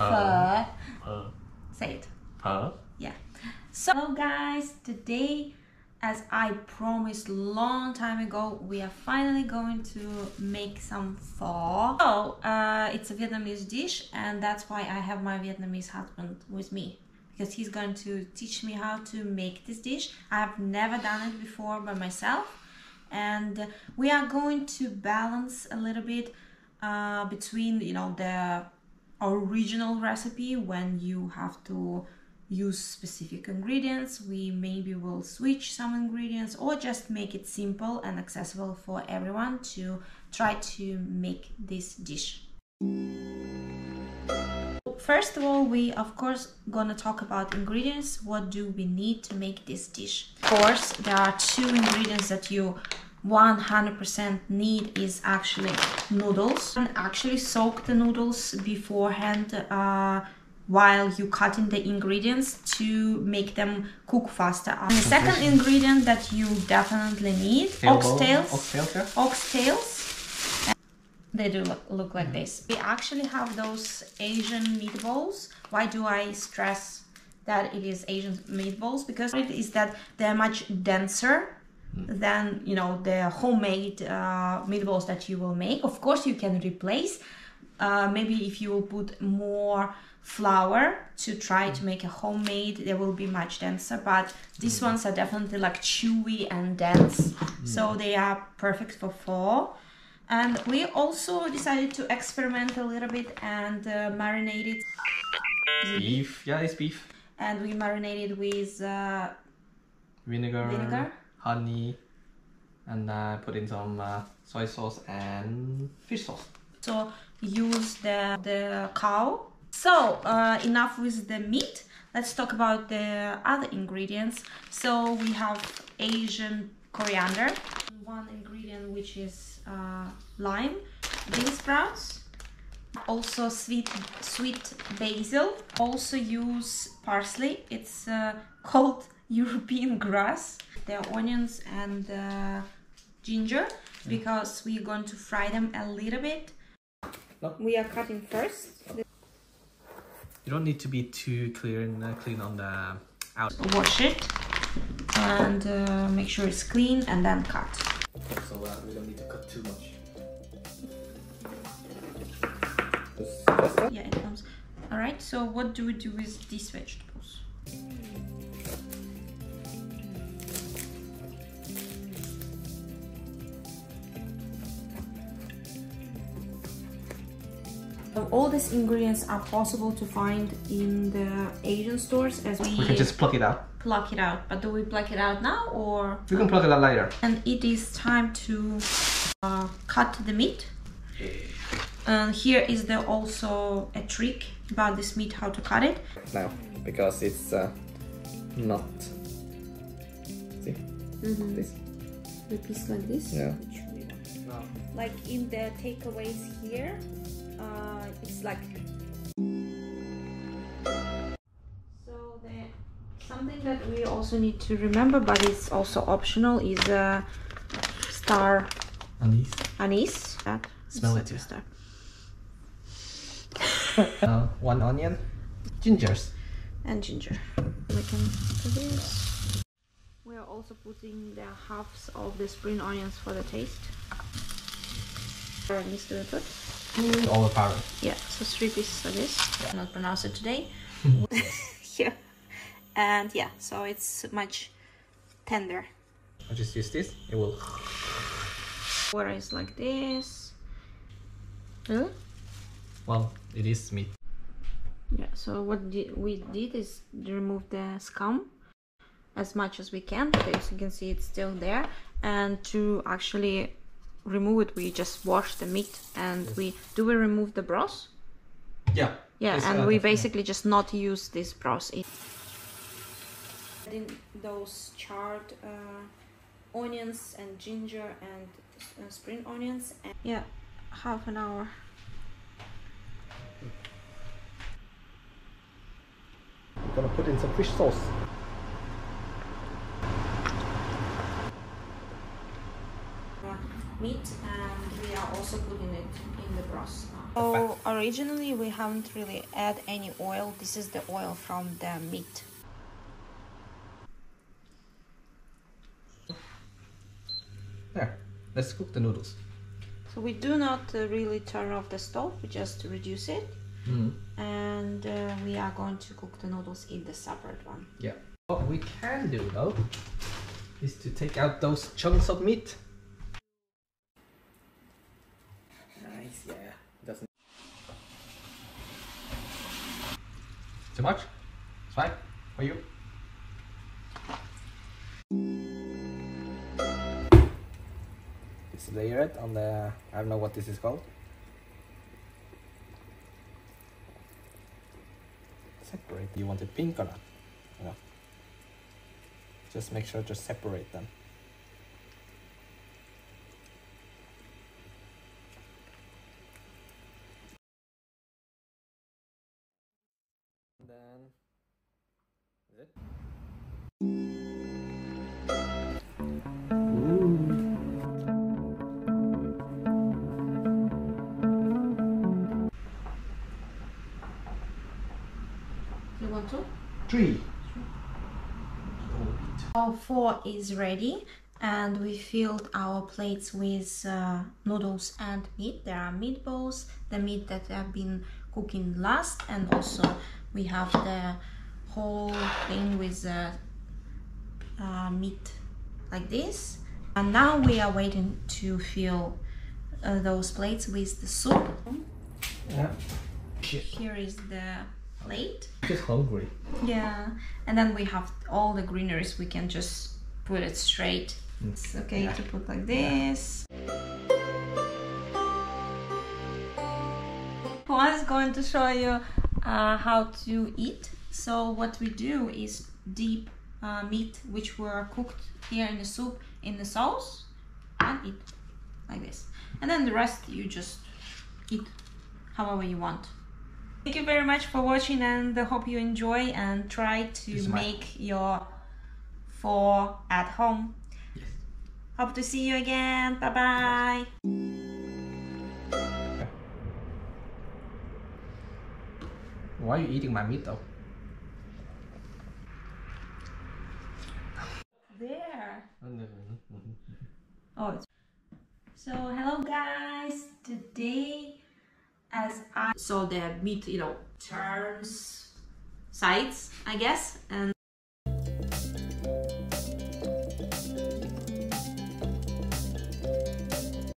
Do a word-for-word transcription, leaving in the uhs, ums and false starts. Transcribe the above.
Pho. Pho. Say it. Pho. Yeah. So hello guys, today, as I promised long time ago, we are finally going to make some pho. So uh, it's a Vietnamese dish, and that's why I have my Vietnamese husband with me, because he's going to teach me how to make this dish. I've never done it before by myself, and we are going to balance a little bit uh, between, you know, the original recipe when you have to use specific ingredients. We maybe will switch some ingredients or just make it simple and accessible for everyone to try to make this dish. First of all, we of course gonna talk about ingredients. What do we need to make this dish? Of course, there are two ingredients that you one hundred percent need is actually noodles. And actually soak the noodles beforehand uh, while you cutting the ingredients to make them cook faster. And the second ingredient that you definitely need, ox tails. Ox tails, yeah. Ox tails. And they do look, look like mm. this. We actually have those Asian meatballs. Why do I stress that it is Asian meatballs? Because it is that they're much denser mm. than, you know, the homemade uh, meatballs that you will make. Of course, you can replace. Uh, maybe if you will put more flour to try to make a homemade, they will be much denser, but these ones are definitely like chewy and dense, mm. so they are perfect for pho. And we also decided to experiment a little bit and uh, marinate it. Beef, yeah, it's beef. And we marinated with uh, vinegar, vinegar, honey, and I uh, put in some uh, soy sauce and fish sauce. So use the, the cow. So uh, enough with the meat, let's talk about the other ingredients. So we have Asian coriander, one ingredient which is uh, lime bean sprouts, also sweet sweet basil, also use parsley, it's uh, called European grass, the onions and uh, ginger, because we're going to fry them a little bit. We are cutting first. You don't need to be too clear and uh, clean on the outside. Wash it and uh, make sure it's clean, and then cut. So uh, we don't need to cut too much. Yeah, it comes. All right. So what do we do with these vegetables? All these ingredients are possible to find in the Asian stores, as we, we can just pluck it out. Pluck it out, but do we pluck it out now or? We can pluck it out later. And it is time to uh, cut the meat. And here is the also a trick about this meat, how to cut it. Now, because it's uh, not. See? Mm-hmm. This. The piece like this. Yeah. No. Like in the takeaways here. Uh, it's like so. The, something that we also need to remember, but it's also optional, is a uh, star anise. Anise. That smell it. Star. uh, one onion, gingers, and ginger. We can put this. We are also putting the halves of the spring onions for the taste. Anise to be put. Mm. All the powder. Yeah, so three pieces of this. Yeah. Not pronounce it today. Yeah, and yeah, so it's much tender. I just use this. It will. Water is like this. Huh? Well, it is meat. Yeah. So what di we did is remove the scum as much as we can. As you can see, it's still there, and to actually remove it, we just wash the meat. And yes. we do we remove the broth? Yeah. Yeah, yes, and uh, we basically yeah. just not use this broth. Adding those charred uh, onions and ginger and uh, spring onions. And yeah, half an hour. I'm gonna put in some fish sauce. Meat, and we are also putting it in in the broth now. So originally we haven't really added any oil. This is the oil from the meat. There, let's cook the noodles. So we do not uh, really turn off the stove, we just reduce it. Mm. And uh, we are going to cook the noodles in the separate one. Yeah. What we can do though is to take out those chunks of meat. Nice, yeah. Doesn't too much? It's fine for you. Let's layer it on the, I don't know what this is called. Separate. Do you want it pink or not? No. Just make sure to separate them. And then is it? You want two? Three. Our pho is ready, and we filled our plates with uh, noodles and meat. There are meatballs, the meat that have been cooking last, and also we have the whole thing with uh, uh, meat like this. And now we are waiting to fill uh, those plates with the soup. Yeah. Here is the plate. She's hungry. Yeah, and then we have all the greeneries. We can just put it straight. Mm. It's okay yeah. to put like this. Juan is going to show you uh, how to eat. So what we do is dip uh, meat, which were cooked here in the soup, in the sauce, and eat like this. And then the rest you just eat however you want. Thank you very much for watching, and I hope you enjoy and try to make your pho at home. Yes. Hope to see you again. Bye bye. Why are you eating my meat though? There. Oh, it's... So hello guys. Today. As I saw the meat, you know, turns sides, I guess, and